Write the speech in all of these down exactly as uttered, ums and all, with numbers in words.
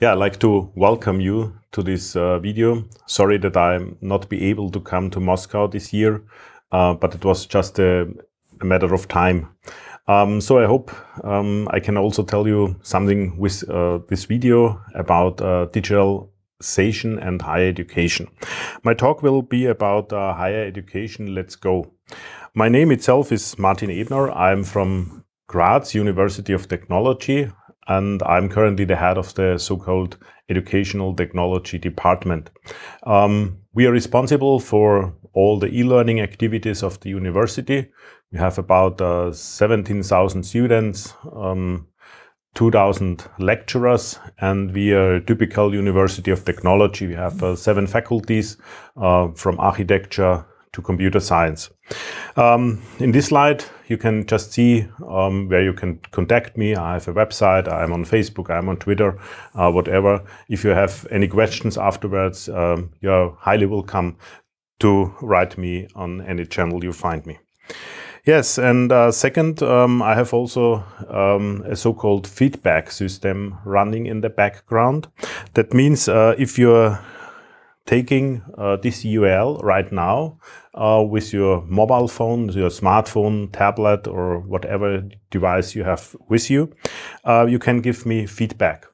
Yeah, I'd like to welcome you to this uh, video. Sorry that I'm not be able to come to Moscow this year, uh, but it was just a, a matter of time. Um, so I hope um, I can also tell you something with uh, this video about uh, digitalization and higher education. My talk will be about uh, higher education. Let's go. My name itself is Martin Ebner. I'm from Graz University of Technology, and I'm currently the head of the so-called Educational Technology Department. Um, we are responsible for all the e-learning activities of the university. We have about uh, seventeen thousand students, um, two thousand lecturers, and we are a typical University of Technology. We have uh, seven faculties uh, from architecture to computer science. Um, in this slide, you can just see um, where you can contact me. I have a website, I'm on Facebook, I'm on Twitter, uh, whatever. If you have any questions afterwards, um, you're highly welcome to write me on any channel you find me. Yes, and uh, second, um, I have also um, a so-called feedback system running in the background. That means uh, if you're taking uh, this U R L right now uh, with your mobile phone, your smartphone, tablet, or whatever device you have with you, uh, you can give me feedback.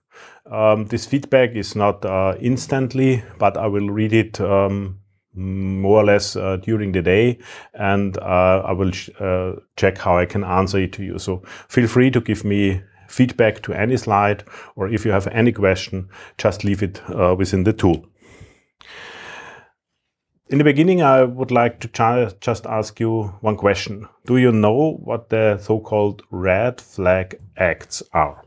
Um, this feedback is not uh, instantly, but I will read it um, more or less uh, during the day, and uh, I will uh, check how I can answer it to you. So feel free to give me feedback to any slide, or if you have any question, just leave it uh, within the tool. In the beginning, I would like to just ask you one question. Do you know what the so-called red flag acts are?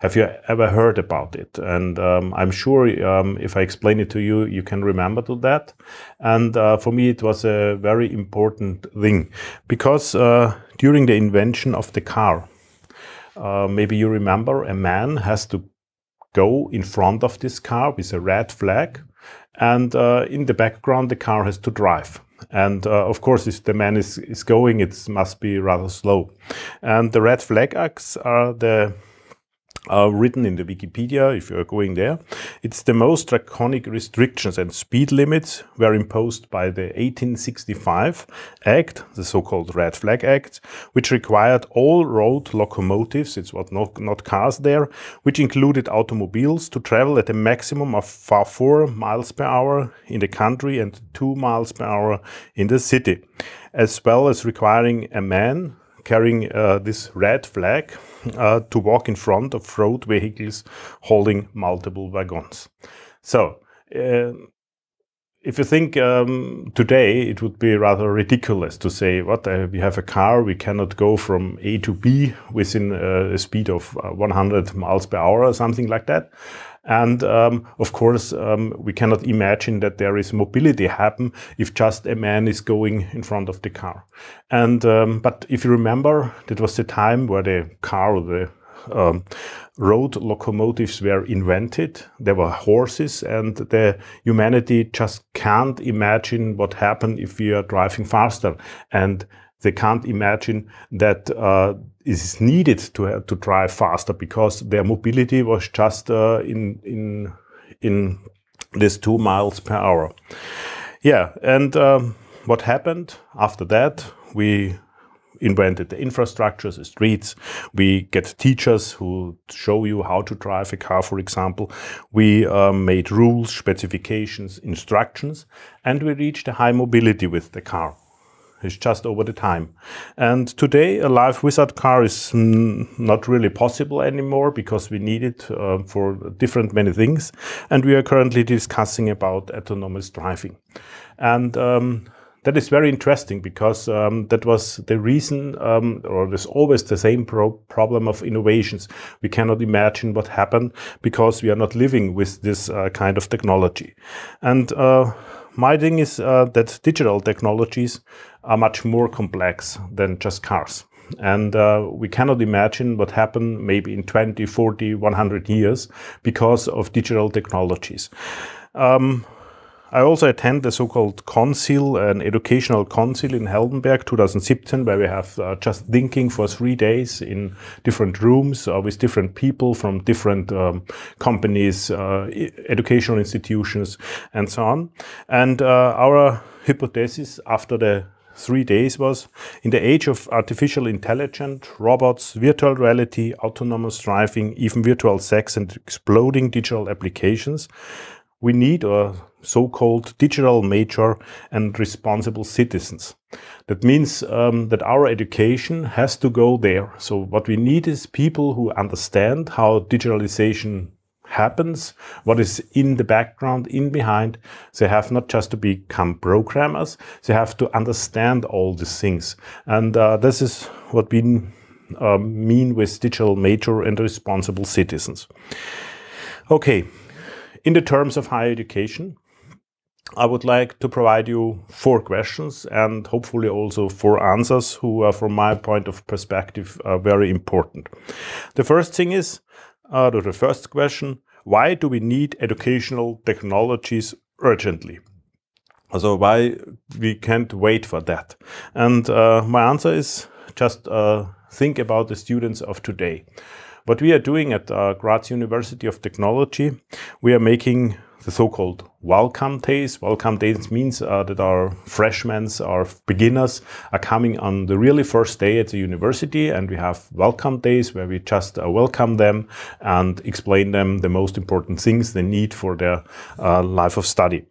Have you ever heard about it? And um, I'm sure um, if I explain it to you, you can remember to that. And uh, for me, it was a very important thing, because uh, during the invention of the car, uh, maybe you remember, a man has to go in front of this car with a red flag. And uh, in the background, the car has to drive. And uh, of course, if the man is, is going, it must be rather slow. And the red flag acts are the uh, written in the Wikipedia, if you are going there. It's the most draconic restrictions and speed limits were imposed by the eighteen sixty-five Act, the so-called Red Flag Act, which required all road locomotives, it's what not, not cars there, which included automobiles, to travel at a maximum of four miles per hour in the country and two miles per hour in the city, as well as requiring a man carrying uh, this red flag uh, to walk in front of road vehicles holding multiple wagons. So, uh, if you think um, today, it would be rather ridiculous to say, what, uh, we have a car, we cannot go from A to B within uh, a speed of uh, one hundred miles per hour or something like that. And um, of course, um, we cannot imagine that there is mobility happen if just a man is going in front of the car. And um, but if you remember, that was the time where the car, or the um, road locomotives were invented. There were horses, and the humanity just can't imagine what happened if we are driving faster. And they can't imagine that uh, it is needed to uh, to drive faster, because their mobility was just uh, in in in this two miles per hour. Yeah, and um, what happened after that? We invented the infrastructures, the streets. We get teachers who show you how to drive a car, for example. We uh, made rules, specifications, instructions, and we reached a high mobility with the car. It's just over the time. And today, a life without car is not really possible anymore, because we need it uh, for different many things. And we are currently discussing about autonomous driving. And um, that is very interesting, because um, that was the reason, um, or there's always the same pro problem of innovations. We cannot imagine what happened, because we are not living with this uh, kind of technology. And uh, my thing is uh, that digital technologies are much more complex than just cars. And uh, we cannot imagine what happened maybe in twenty, forty, one hundred years because of digital technologies. Um, I also attend the so-called council, an educational council in Heldenberg twenty seventeen, where we have uh, just thinking for three days in different rooms uh, with different people from different um, companies, uh, educational institutions, and so on. And uh, our hypothesis after the three days was, in the age of artificial intelligence, robots, virtual reality, autonomous driving, even virtual sex and exploding digital applications, we need a so-called digital major and responsible citizens. That means um, that our education has to go there. So what we need is people who understand how digitalization happens, what is in the background, in behind. They have not just to become programmers, they have to understand all these things. And uh, this is what we uh, mean with digital major and responsible citizens. Okay, in the terms of higher education, I would like to provide you four questions and hopefully also four answers who are, from my point of perspective, are very important. The first thing is, Uh, to the first question, why do we need educational technologies urgently? So why we can't wait for that? And uh, my answer is just uh, think about the students of today. What we are doing at uh, Graz University of Technology, we are making the so-called welcome days. Welcome days means uh, that our freshmen, our beginners, are coming on the really first day at the university, and we have welcome days where we just uh, welcome them and explain them the most important things they need for their uh, life of study.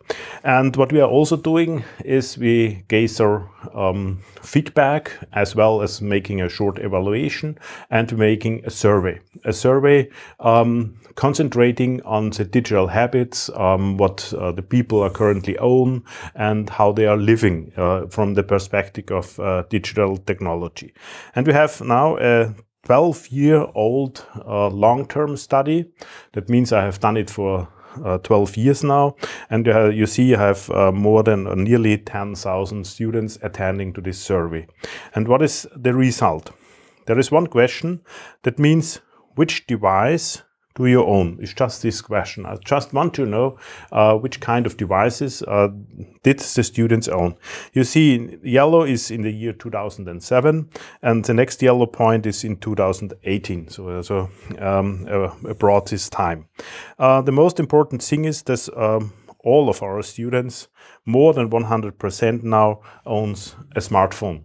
And what we are also doing is we gather um, feedback, as well as making a short evaluation and making a survey. A survey um, concentrating on the digital habits, um, what Uh, the people are currently own and how they are living uh, from the perspective of uh, digital technology. And we have now a twelve year old uh, long-term study. That means I have done it for uh, twelve years now, and uh, you see I have uh, more than uh, nearly ten thousand students attending to this survey. And what is the result? There is one question that means, which device do you own? It's just this question. I just want to know uh, which kind of devices uh, did the students own. You see, yellow is in the year two thousand seven, and the next yellow point is in two thousand eighteen. So, so um, uh, abroad this time. Uh, the most important thing is that um, all of our students, more than one hundred percent now, owns a smartphone.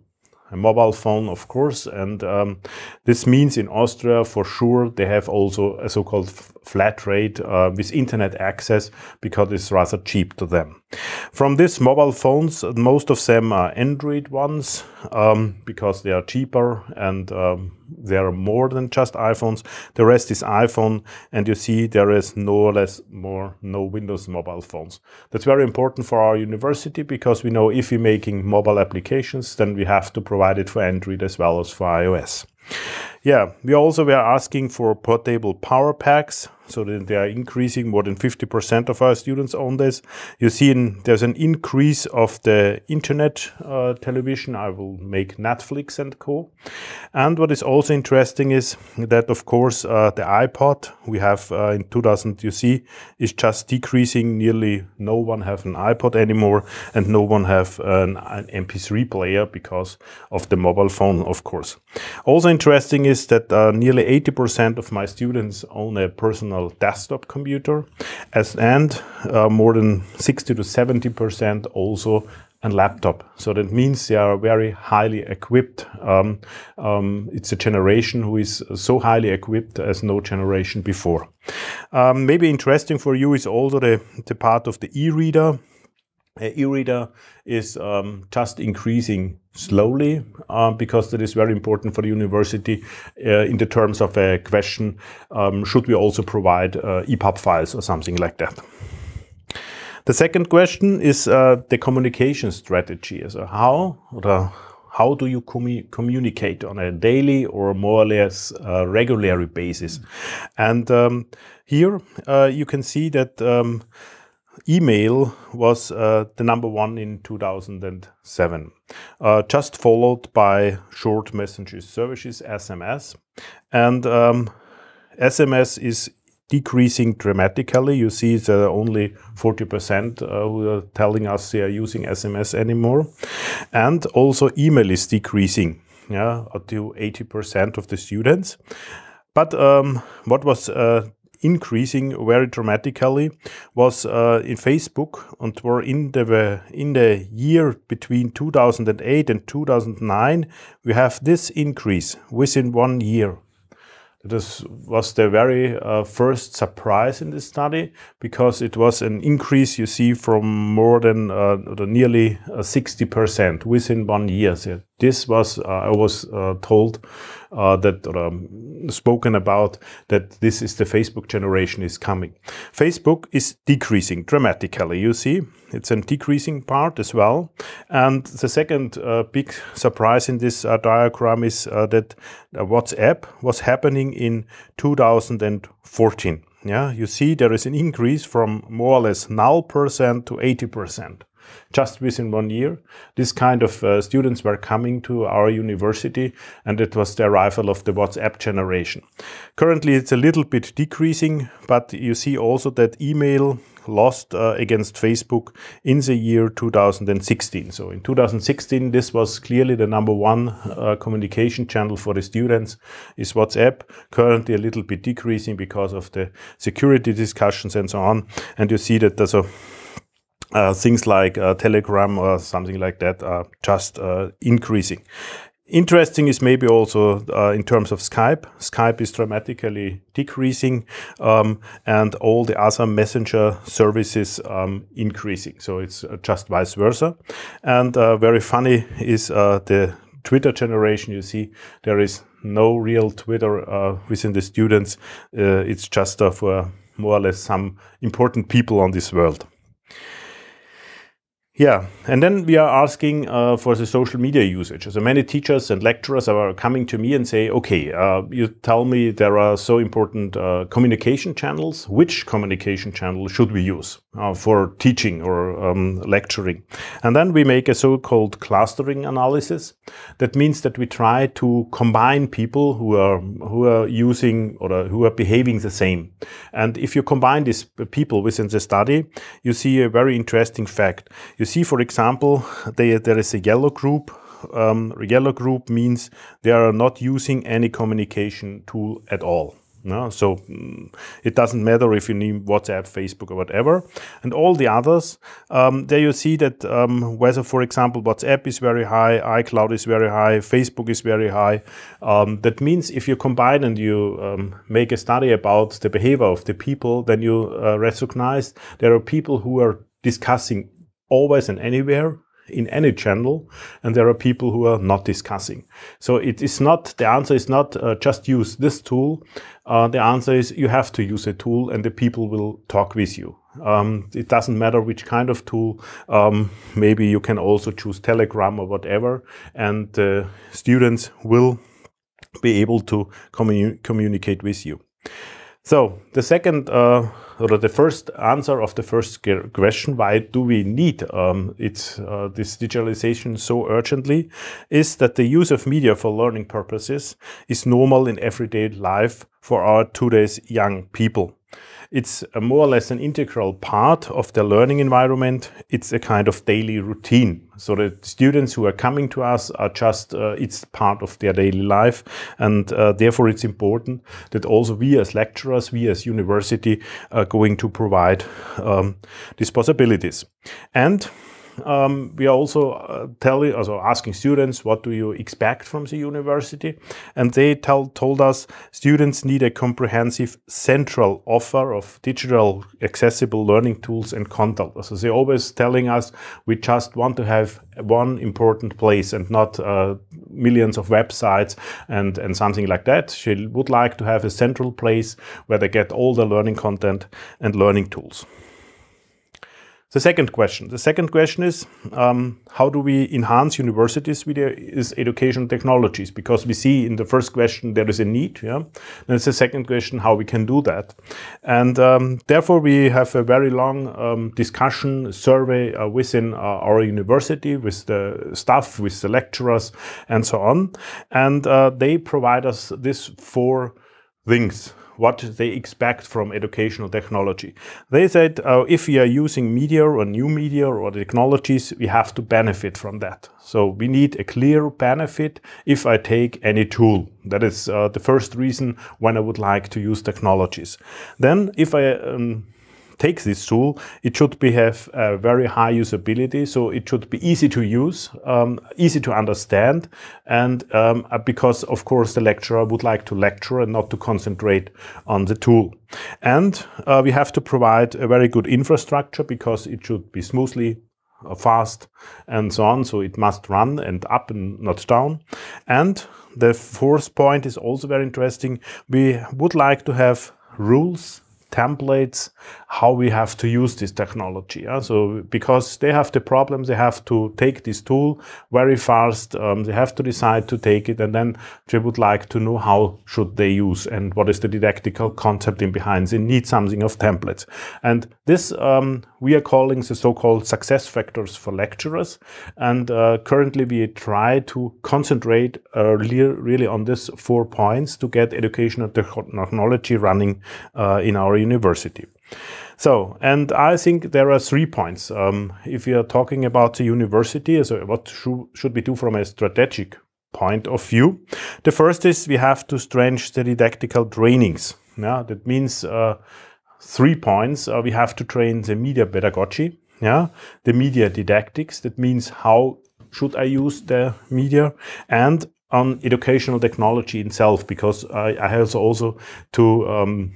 A mobile phone, of course, and um, this means in Austria, for sure, they have also a so-called flat rate uh, with internet access, because it's rather cheap to them. From these mobile phones, most of them are Android ones, um, because they are cheaper and um, they are more than just iPhones. The rest is iPhone, and you see there is no less more no Windows mobile phones. That's very important for our university, because we know if we're making mobile applications, then we have to provide it for Android as well as for iOS. Yeah, we also were asking for portable power packs, so that they are increasing. More than fifty percent of our students own this. You see in, there's an increase of the internet uh, television. I will make Netflix and co. And what is also interesting is that, of course, uh, the iPod we have uh, in two thousand, you see, is just decreasing. Nearly no one have an iPod anymore, and no one have an, an M P three player because of the mobile phone, of course. Also interesting is that uh, nearly eighty percent of my students own a personal desktop computer, as and uh, more than sixty to seventy percent also a laptop. So that means they are very highly equipped. Um, um, it's a generation who is so highly equipped as no generation before. Um, maybe interesting for you is also the, the part of the e-reader. Uh, e-reader is um, just increasing slowly, uh, because that is very important for the university uh, in the terms of a question, um, should we also provide uh, E PUB files or something like that. The second question is uh, the communication strategy. So how or how do you commu communicate on a daily or more or less uh, regular basis? And um, here uh, you can see that um, email was uh, the number one in two thousand seven, uh, just followed by short messages services, S M S. And um, S M S is decreasing dramatically. You see that only forty percent uh, who are telling us they are using S M S anymore. And also email is decreasing, yeah, up to eighty percent of the students. But um, what was uh, increasing very dramatically was uh, in Facebook, and were in the in the year between two thousand eight and two thousand nine, we have this increase within one year. This was the very uh, first surprise in this study, because it was an increase, you see, from more than uh, nearly sixty percent within one year. So this was, uh, I was uh, told uh, that, or um, spoken about, that this is the Facebook generation is coming. Facebook is decreasing dramatically, you see. It's a decreasing part as well. And the second uh, big surprise in this uh, diagram is uh, that WhatsApp was happening in two thousand fourteen. Yeah, you see there is an increase from more or less null percent to eighty percent. Just within one year, this kind of uh, students were coming to our university, and it was the arrival of the WhatsApp generation. Currently, it's a little bit decreasing, but you see also that email lost uh, against Facebook in the year two thousand sixteen. So in two thousand sixteen, this was clearly the number one uh, communication channel for the students is WhatsApp, currently a little bit decreasing because of the security discussions and so on. And you see that there's a Uh, things like uh, Telegram or something like that are just uh, increasing. Interesting is maybe also uh, in terms of Skype. Skype is dramatically decreasing, um, and all the other messenger services um, increasing. So it's just vice versa. And uh, very funny is uh, the Twitter generation. You see there is no real Twitter uh, within the students. Uh, it's just uh, for more or less some important people on this world. Yeah, and then we are asking uh, for the social media usage. So many teachers and lecturers are coming to me and say, okay, uh, you tell me there are so important uh, communication channels. Which communication channel should we use uh, for teaching or um, lecturing? And then we make a so-called clustering analysis. That means that we try to combine people who are, who are using or who are behaving the same. And if you combine these people within the study, you see a very interesting fact. You see, for example, they, there is a yellow group. Um, yellow group means they are not using any communication tool at all. No? So mm, it doesn't matter if you need WhatsApp, Facebook or whatever. And all the others, um, there you see that um, whether, for example, WhatsApp is very high, iCloud is very high, Facebook is very high. Um, that means if you combine and you um, make a study about the behavior of the people, then you uh, recognize there are people who are discussing always and anywhere in any channel, and there are people who are not discussing. So it is not, the answer is not uh, just use this tool. Uh, the answer is you have to use a tool, and the people will talk with you. Um, it doesn't matter which kind of tool. Um, maybe you can also choose Telegram or whatever, and uh, students will be able to communi- communicate with you. So the second uh, or the first answer of the first question, why do we need um, it's, uh, this digitalization so urgently, is that the use of media for learning purposes is normal in everyday life for our today's young people. It's a more or less an integral part of the learning environment. It's a kind of daily routine. So the students who are coming to us are just, uh, it's part of their daily life. And uh, therefore, it's important that also we as lecturers, we as university are going to provide um, these possibilities. And Um, we are also uh, telling, also asking students, what do you expect from the university? And they tell, told us students need a comprehensive central offer of digital accessible learning tools and content. So they're always telling us, we just want to have one important place and not uh, millions of websites and, and something like that. She would like to have a central place where they get all the learning content and learning tools. The second question. The second question is, um, how do we enhance universities with is educational technologies? Because we see in the first question there is a need. Yeah? And it's the second question, how we can do that. And um, therefore, we have a very long um, discussion survey uh, within uh, our university, with the staff, with the lecturers, and so on. And uh, they provide us these four things. what they expect from educational technology. They said, uh, if we are using media or new media or technologies, we have to benefit from that. So we need a clear benefit if I take any tool. That is uh, the first reason when I would like to use technologies. Then if I um, take this tool, it should be have a very high usability, so it should be easy to use, um, easy to understand, and um, because of course the lecturer would like to lecture and not to concentrate on the tool. And uh, we have to provide a very good infrastructure, because it should be smoothly, fast, and so on, so it must run and up and not down. And the fourth point is also very interesting. We would like to have rules, templates, how we have to use this technology. Yeah? So because they have the problem, they have to take this tool very fast, um, they have to decide to take it, and then they would like to know how should they use and what is the didactical concept in behind. They need something of templates. And this um, we are calling the so-called success factors for lecturers. And uh, currently we try to concentrate uh, really on these four points to get educational technology running uh, in our university. So, and I think there are three points. Um, if you are talking about the university, so what sh should we do from a strategic point of view? The first is we have to strengthen the didactical trainings. Yeah, that means uh, three points. Uh, we have to train the media pedagogy, yeah, the media didactics. That means how should I use the media, and on educational technology itself, because I, I have also to um,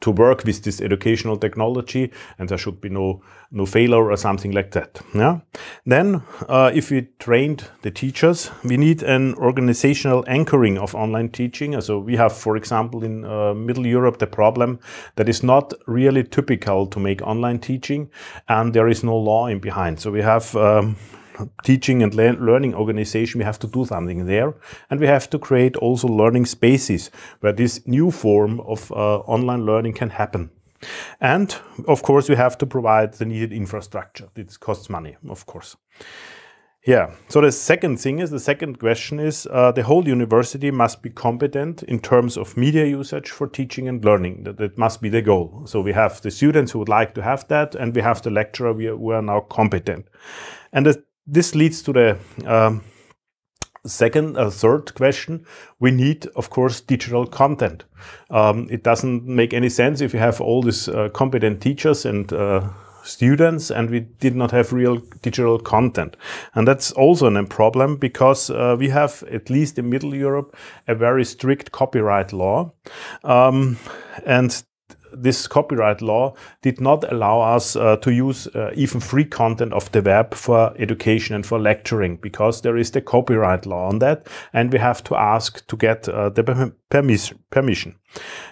to work with this educational technology, and there should be no no failure or something like that. Yeah. Then, uh, if we trained the teachers, we need an organizational anchoring of online teaching. So we have, for example, in uh, Middle Europe, the problem that is not really typical to make online teaching, and there is no law in behind. So we have um, teaching and le learning organization. We have to do something there, and we have to create also learning spaces where this new form of uh, online learning can happen. And of course we have to provide the needed infrastructure. This costs money, of course. Yeah, so the second thing is, the second question is, uh, the whole university must be competent in terms of media usage for teaching and learning. That, that must be the goal. So we have the students who would like to have that, and we have the lecturer we are, we are now competent. And the This leads to the um, second, uh, third question. We need, of course, digital content. Um, it doesn't make any sense if you have all these uh, competent teachers and uh, students, and we did not have real digital content. And that's also a problem, because uh, we have, at least in Middle Europe, a very strict copyright law. Um, and this copyright law did not allow us uh, to use uh, even free content of the web for education and for lecturing, because there is the copyright law on that, and we have to ask to get uh, the permission.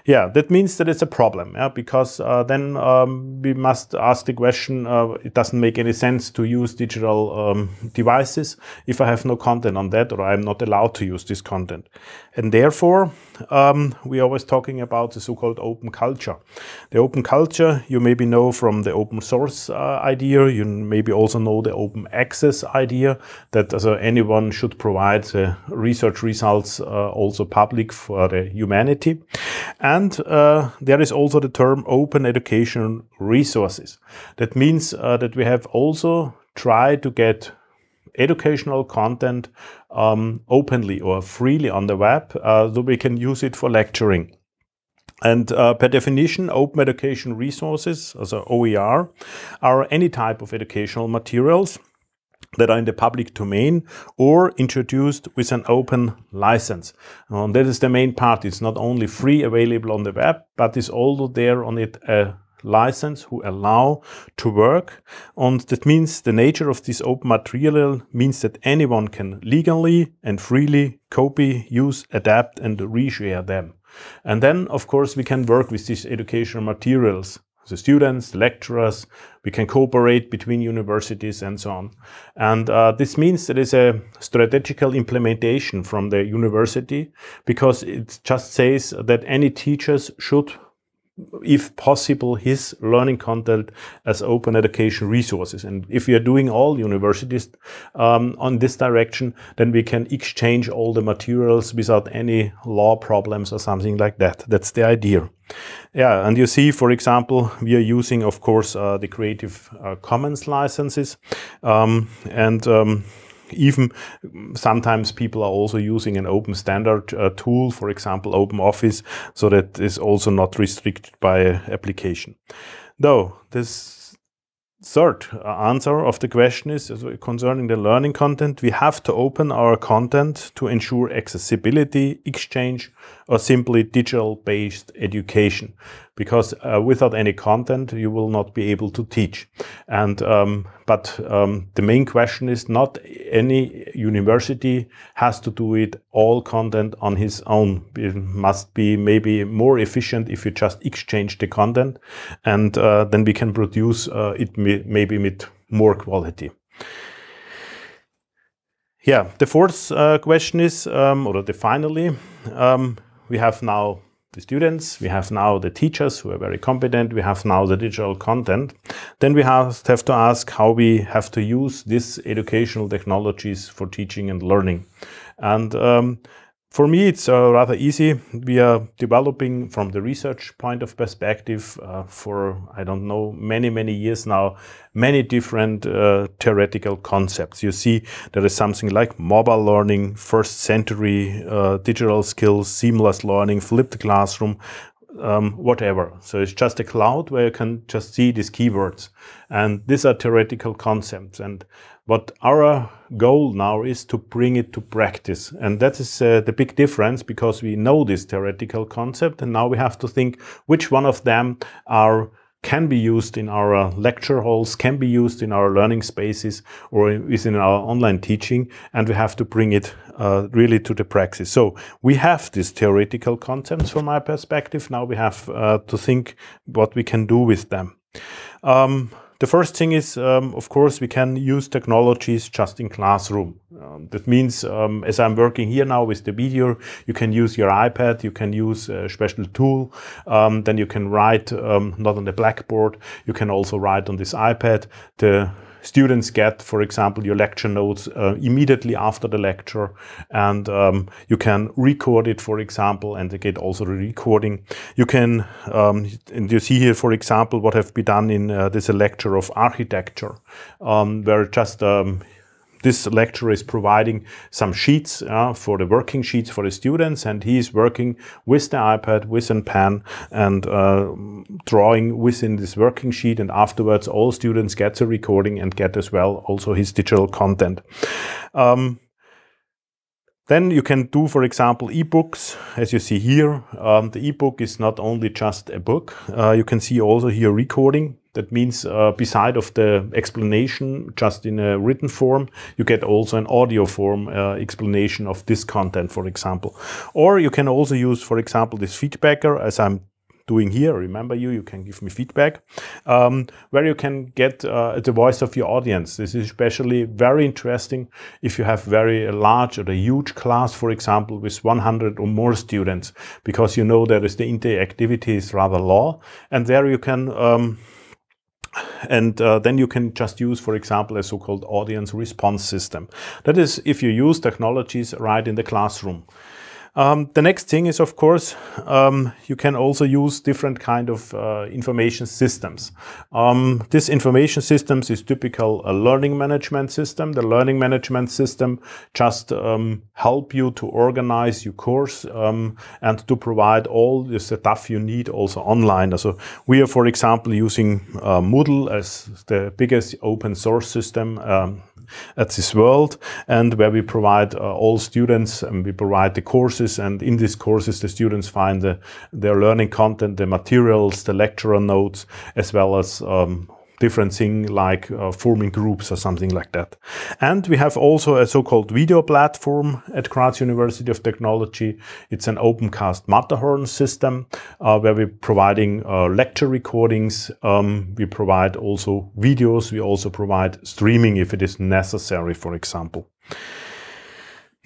Yeah, that means that it's a problem, yeah? Because uh, then um, we must ask the question, uh, it doesn't make any sense to use digital um, devices if I have no content on that, or I'm not allowed to use this content. And therefore, um, we're always talking about the so-called open culture. The open culture, you maybe know from the open source uh, idea, you maybe also know the open access idea, that uh, anyone should provide the research results uh, also public for the humanity. And uh, there is also the term open educational resources. That means uh, that we have also tried to get educational content um, openly or freely on the web, uh, so we can use it for lecturing. And uh, per definition, open education resources, also O E R, are any type of educational materials that are in the public domain or introduced with an open license. Um, that is the main part. It's not only free available on the web, but is also there on it a license who allow to work. And that means the nature of this open material means that anyone can legally and freely copy, use, adapt, and reshare them. And then, of course, we can work with these educational materials. The students, the lecturers, we can cooperate between universities and so on. And uh, this means there is a strategical implementation from the university, because it just says that any teachers should if possible, his learning content as open education resources. And if we are doing all universities um, on this direction, then we can exchange all the materials without any law problems or something like that. That's the idea. Yeah, and you see, for example, we are using, of course, uh, the Creative uh, Commons licenses, um, and um, even sometimes people are also using an open standard uh, tool, for example, OpenOffice, so that is also not restricted by application. Though this third answer of the question is concerning the learning content, we have to open our content to ensure accessibility, exchange, or simply digital-based education, because uh, without any content you will not be able to teach. And um, but um, the main question is, not any university has to do it all content on his own. It must be maybe more efficient if you just exchange the content, and uh, then we can produce uh, it may, maybe with more quality. Yeah, the fourth uh, question is, um, or the finally, um, we have now the students, we have now the teachers who are very competent, we have now the digital content. Then we have, have to ask how we have to use these educational technologies for teaching and learning. And um, for me, it's uh, rather easy. We are developing from the research point of perspective uh, for, I don't know, many, many years now, many different uh, theoretical concepts. You see, there is something like mobile learning, first century uh, digital skills, seamless learning, flipped classroom, um, whatever. So it's just a cloud where you can just see these keywords. And these are theoretical concepts. And what our goal now is to bring it to practice. And that is uh, the big difference, because we know this theoretical concept and now we have to think which one of them are can be used in our lecture halls, can be used in our learning spaces, or is in our online teaching, and we have to bring it uh, really to the practice. So we have these theoretical concepts from my perspective. Now we have uh, to think what we can do with them. Um, The first thing is, um, of course, we can use technologies just in classroom. Um, that means, um, as I'm working here now with the video, you can use your iPad, you can use a special tool, um, then you can write um, not on the blackboard, you can also write on this iPad. The students get, for example, your lecture notes uh, immediately after the lecture, and um, you can record it, for example, and they get also the recording. You can, um, and you see here, for example, what have been done in uh, this lecture of architecture, um, where just um, this lecturer is providing some sheets uh, for the working sheets for the students, and he is working with the iPad, with a pen, and uh, drawing within this working sheet. And afterwards, all students get a recording and get as well also his digital content. Um, Then you can do, for example, ebooks, as you see here. Um, the ebook is not only just a book. Uh, you can see also here recording. That means, uh, beside of the explanation, just in a written form, you get also an audio form uh, explanation of this content, for example. Or you can also use, for example, this feedbacker, as I'm doing here. Remember, you you can give me feedback, um, where you can get uh, the voice of your audience. This is especially very interesting if you have very large or a huge class, for example, with one hundred or more students, because you know there is the interactivity is rather low, and there you can um, And uh, then you can just use, for example, a so-called audience response system. That is, if you use technologies right in the classroom. Um, the next thing is, of course, um, you can also use different kind of uh, information systems. Um, this information systems is typical a learning management system. The learning management system just um, help you to organize your course um, and to provide all the stuff you need also online. So we are, for example, using uh, Moodle as the biggest open source system um, at this world, and where we provide uh, all students, and we provide the courses, and in these courses the students find the, their learning content, the materials, the lecturer notes, as well as um, different thing like uh, forming groups or something like that. And we have also a so-called video platform at Graz University of Technology. It's an opencast Matterhorn system uh, where we're providing uh, lecture recordings. Um, we provide also videos. We also provide streaming if it is necessary, for example.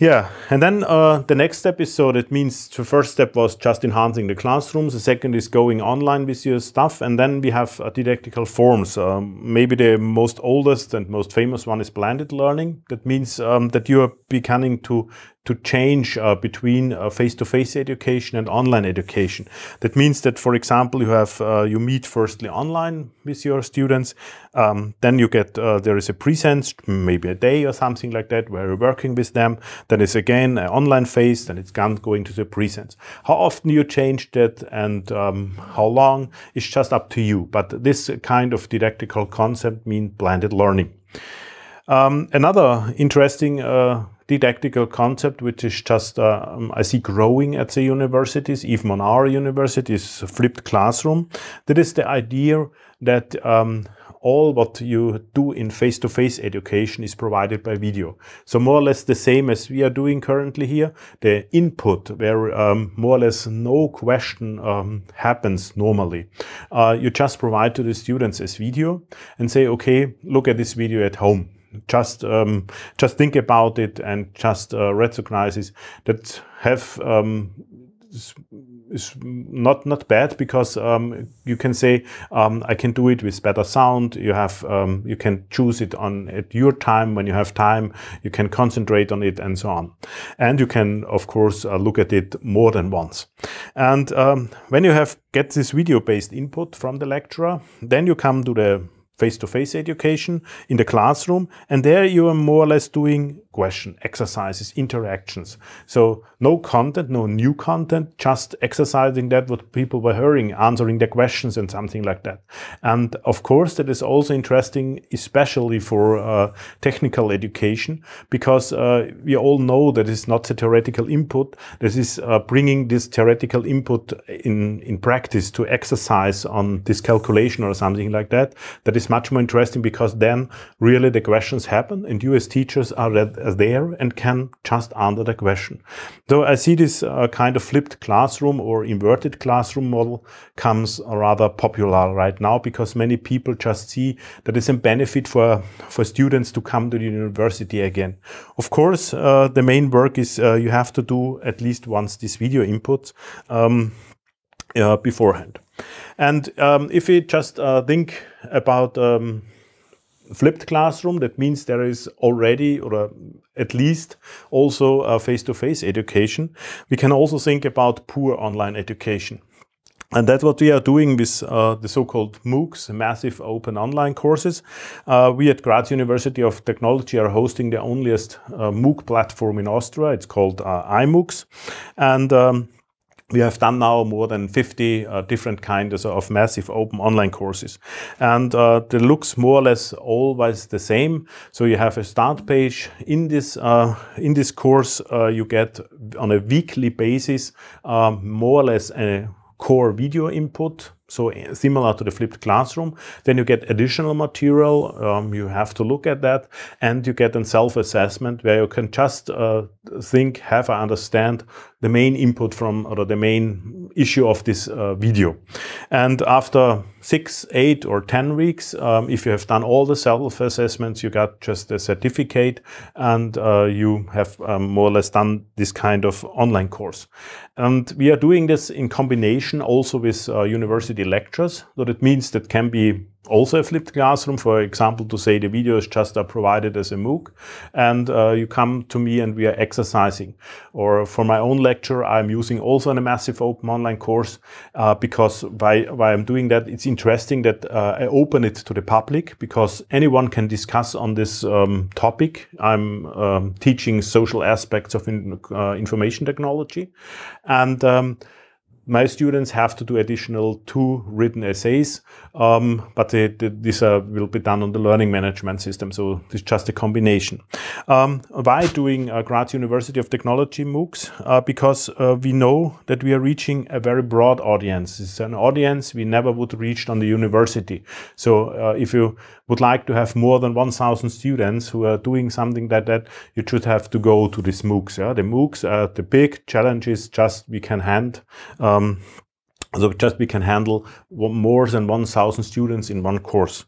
Yeah, and then uh, the next step is, so that means the first step was just enhancing the classrooms. The second is going online with your stuff. And then we have uh, didactical forms. Um, maybe the most oldest and most famous one is blended learning. That means um, that you are beginning to to change uh, between uh, face-to-face education and online education. That means that, for example, you have uh, you meet firstly online with your students, um, then you get uh, there is a presence, maybe a day or something like that, where you're working with them. Then it's again an online phase, then it's going to the presence. How often you change that and um, how long is just up to you. But this kind of didactical concept means blended learning. Um, another interesting uh, didactical concept, which is just, uh, I see growing at the universities, even on our university, is flipped classroom. That is the idea that um, all what you do in face-to-face education is provided by video. So more or less the same as we are doing currently here, the input where um, more or less no question um, happens normally. Uh, you just provide to the students as video and say, okay, look at this video at home. Just um, just think about it and just uh, recognizes that have um, is, is not not bad, because um, you can say um, I can do it with better sound. You have um, you can choose it on at your time when you have time. You can concentrate on it and so on, and you can of course uh, look at it more than once. And um, when you have get this video-based input from the lecturer, then you come to the face-to-face education in the classroom, and there you are more or less doing question, exercises, interactions. So no content, no new content, just exercising that what people were hearing, answering their questions and something like that. And of course that is also interesting, especially for uh, technical education, because uh, we all know that it's not the theoretical input. This is uh, bringing this theoretical input in, in practice to exercise on this calculation or something like that. That is much more interesting, because then really the questions happen and you as teachers are there and can just answer the question. So I see this uh, kind of flipped classroom or inverted classroom model comes rather popular right now, because many people just see that it's a benefit for, for students to come to the university again. Of course, uh, the main work is uh, you have to do at least once this video inputs um, uh, beforehand. And um, if we just uh, think about um, flipped classroom, that means there is already, or at least also a face-to-face education. We can also think about poor online education. And that's what we are doing with uh, the so-called MOOCs, massive open online courses. Uh, we at Graz University of Technology are hosting the onlyest uh, MOOC platform in Austria. It's called uh, iMOOCs. And um, we have done now more than fifty uh, different kinds of massive open online courses. And uh, it looks more or less always the same. So you have a start page. In this, uh, in this course, uh, you get on a weekly basis uh, more or less a core video input. So similar to the flipped classroom, then you get additional material, um, you have to look at that, and you get a self-assessment where you can just uh, think, have I understand the main input from, or the main issue of this uh, video. And after six, eight or ten weeks, um, if you have done all the self-assessments, you got just a certificate, and uh, you have um, more or less done this kind of online course. And we are doing this in combination also with uh, university lectures. So that means that can be also a flipped classroom, for example, to say the videos just are provided as a MOOC, and uh, you come to me and we are exercising. Or for my own lecture, I'm using also a massive open online course, uh, because by, by I'm doing that, it's interesting that uh, I open it to the public, because anyone can discuss on this um, topic. I'm um, teaching social aspects of in, uh, information technology, and um, my students have to do additional two written essays, um, but they, they, these uh, will be done on the learning management system, so it's just a combination. Um, why doing uh, Graz University of Technology MOOCs? Uh, because uh, we know that we are reaching a very broad audience. It's an audience we never would reach on the university. So uh, if you would like to have more than one thousand students who are doing something like that, you should have to go to these MOOCs. Yeah? The MOOCs are the big challenges just we can hand. Um, So just we can handle more than one thousand students in one course.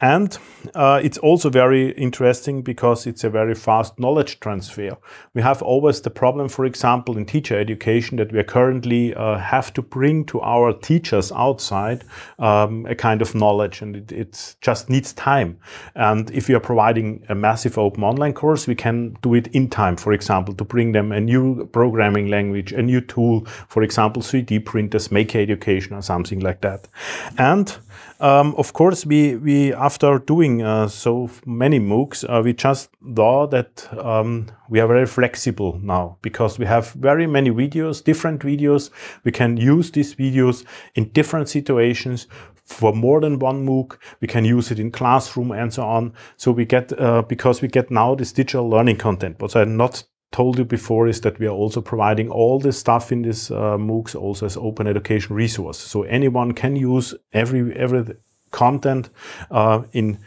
And uh, it's also very interesting because it's a very fast knowledge transfer. We have always the problem, for example, in teacher education, that we currently uh, have to bring to our teachers outside um, a kind of knowledge, and it, it just needs time. And if you are providing a massive open online course, we can do it in time, for example, to bring them a new programming language, a new tool, for example, three D printers, make education or something like that. And um, of course, we, we after doing uh, so many MOOCs, uh, we just saw that um, we are very flexible now, because we have very many videos, different videos. We can use these videos in different situations for more than one MOOC. We can use it in classroom and so on. So we get, uh, because we get now this digital learning content, but I'm not told you before is that we are also providing all this stuff in this uh, MOOCs also as open education resource. So anyone can use every, every content uh, in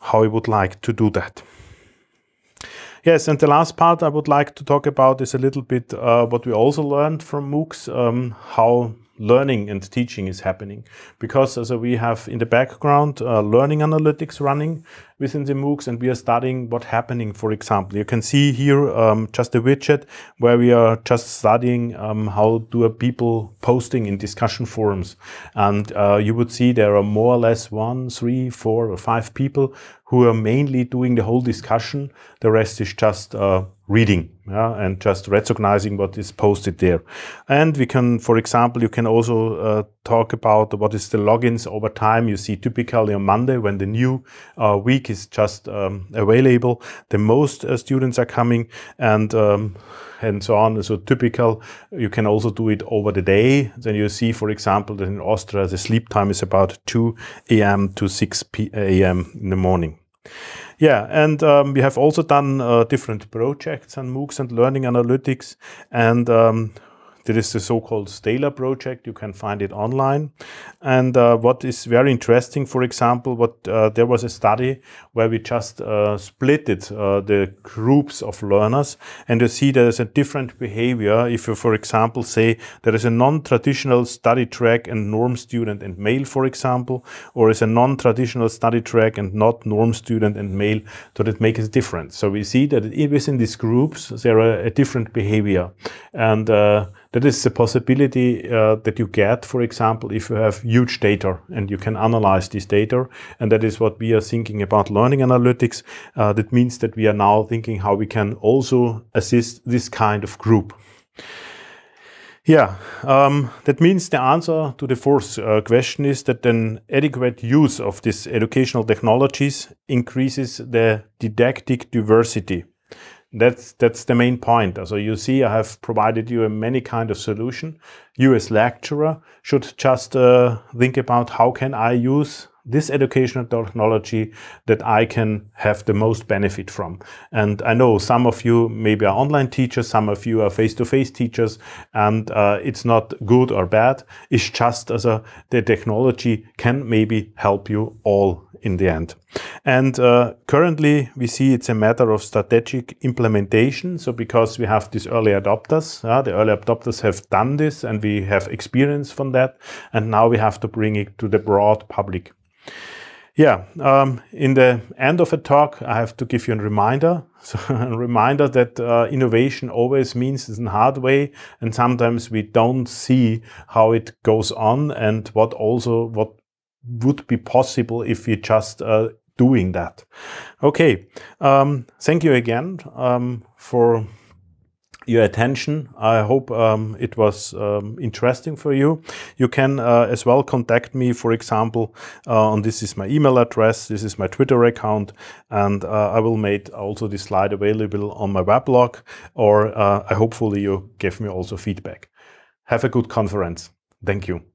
how he would like to do that. Yes, and the last part I would like to talk about is a little bit uh, what we also learned from MOOCs, um, how learning and teaching is happening. Because as we have in the background uh, learning analytics running within the MOOCs, and we are studying what's happening, for example. You can see here um, just a widget where we are just studying um, how do people posting in discussion forums. And uh, you would see there are more or less one, three, four or five people who are mainly doing the whole discussion. The rest is just uh, reading yeah, and just recognizing what is posted there. And we can, for example, you can also uh, talk about what is the logins over time. You see typically on Monday when the new uh, week is just um, available, the most uh, students are coming and um, and so on. So typical, you can also do it over the day. Then you see, for example, that in Austria, the sleep time is about two A M to six P A M in the morning. Yeah, and um, we have also done uh, different projects and MOOCs and learning analytics, and um, there is the so-called Stela project. You can find it online. And uh, what is very interesting, for example, what uh, there was a study where we just uh, splitted uh, the groups of learners, and you see there is a different behavior. If you, for example, say there is a non-traditional study track and norm student and male, for example, or is a non-traditional study track and not norm student and male, so that makes a difference. So we see that within these groups, there are a different behavior. And uh, that is the possibility uh, that you get, for example, if you have huge data and you can analyze this data. And that is what we are thinking about learning analytics. Uh, that means that we are now thinking how we can also assist this kind of group. Yeah, um, that means the answer to the fourth uh, question is that an adequate use of these educational technologies increases the didactic diversity. That's, that's the main point. So you see, I have provided you a many kind of solution. You as lecturer should just uh, think about how can I use this educational technology that I can have the most benefit from. And I know some of you maybe are online teachers, some of you are face-to-face teachers, and uh, it's not good or bad. It's just as a, the technology can maybe help you all in the end. And uh, currently we see it's a matter of strategic implementation. So because we have these early adopters, uh, the early adopters have done this and we have experience from that. And now we have to bring it to the broad public. Yeah, um, in the end of a talk, I have to give you a reminder. So a reminder that uh, innovation always means it's in a hard way, and sometimes we don't see how it goes on and what also what would be possible if we just uh, doing that. Okay, um, thank you again um, for your attention. I hope um, it was um, interesting for you. You can uh, as well contact me, for example, uh, on this is my email address, this is my Twitter account, and uh, I will make also this slide available on my weblog, or uh, I hopefully you give me also feedback. Have a good conference. Thank you.